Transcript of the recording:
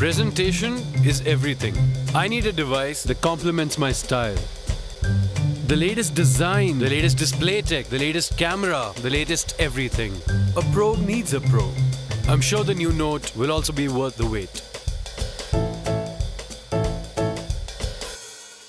Presentation is everything. I need a device that complements my style. The latest design, the latest display tech, the latest camera, the latest everything. A pro needs a pro. I'm sure the new Note will also be worth the wait.